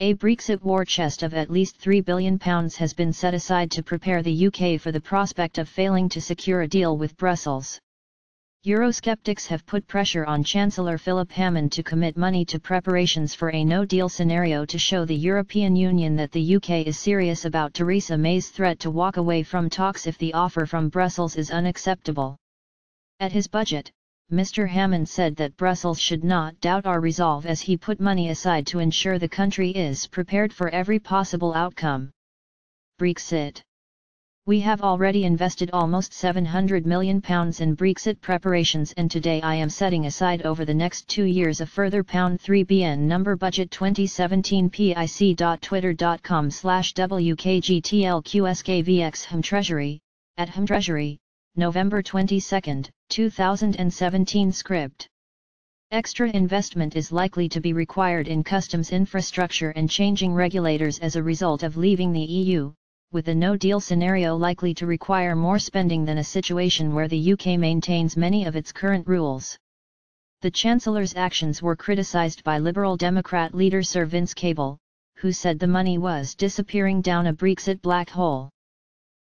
A Brexit war chest of at least £3 billion has been set aside to prepare the UK for the prospect of failing to secure a deal with Brussels. Eurosceptics have put pressure on Chancellor Philip Hammond to commit money to preparations for a no-deal scenario to show the European Union that the UK is serious about Theresa May's threat to walk away from talks if the offer from Brussels is unacceptable. At his budget, Mr. Hammond said that Brussels should not doubt our resolve as he put money aside to ensure the country is prepared for every possible outcome. Brexit. We have already invested almost £700 million in Brexit preparations, and today I am setting aside over the next 2 years a further £3 billion number budget 2017 pic.twitter.com/wkgtlqskvx HM Treasury, at HM Treasury, November 22, 2017 script. Extra investment is likely to be required in customs infrastructure and changing regulators as a result of leaving the EU, with a no-deal scenario likely to require more spending than a situation where the UK maintains many of its current rules. The Chancellor's actions were criticised by Liberal Democrat leader Sir Vince Cable, who said the money was disappearing down a Brexit black hole.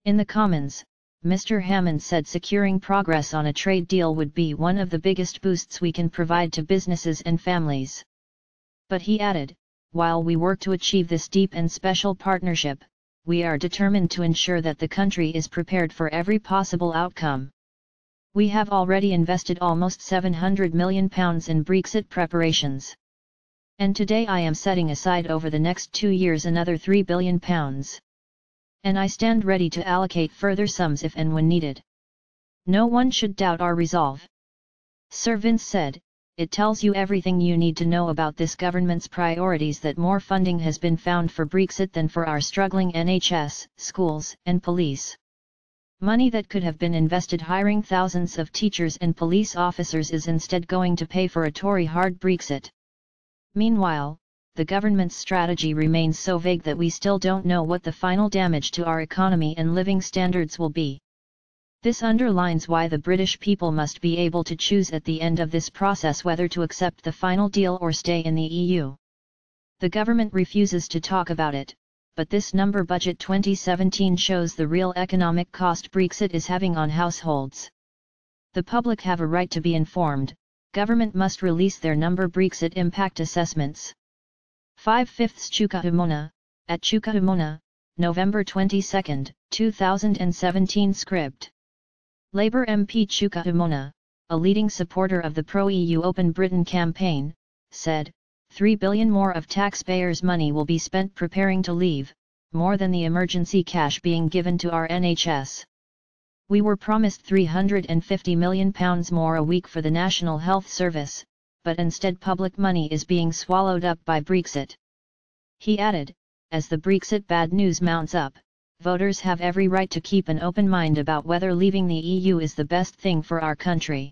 In the Commons, Mr. Hammond said securing progress on a trade deal would be one of the biggest boosts we can provide to businesses and families. But he added, while we work to achieve this deep and special partnership, we are determined to ensure that the country is prepared for every possible outcome. We have already invested almost £700 million in Brexit preparations. And today I am setting aside over the next 2 years another £3 billion. And I stand ready to allocate further sums if and when needed. No one should doubt our resolve. Sir Vince said, it tells you everything you need to know about this government's priorities that more funding has been found for Brexit than for our struggling NHS, schools and police. Money that could have been invested hiring thousands of teachers and police officers is instead going to pay for a Tory hard Brexit. Meanwhile, the government's strategy remains so vague that we still don't know what the final damage to our economy and living standards will be. This underlines why the British people must be able to choose at the end of this process whether to accept the final deal or stay in the EU. The government refuses to talk about it, but this number budget 2017 shows the real economic cost Brexit is having on households. The public have a right to be informed. Government must release their number Brexit impact assessments. 5/5 Chuka Umunna, at Chuka Umunna, November 22, 2017 script. Labour MP Chuka Umunna, a leading supporter of the pro-EU Open Britain campaign, said, £3 billion more of taxpayers' money will be spent preparing to leave, more than the emergency cash being given to our NHS. We were promised £350 million more a week for the National Health Service, but instead public money is being swallowed up by Brexit. He added, as the Brexit bad news mounts up, voters have every right to keep an open mind about whether leaving the EU is the best thing for our country.